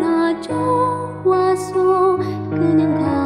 나 좋아서 그냥 가.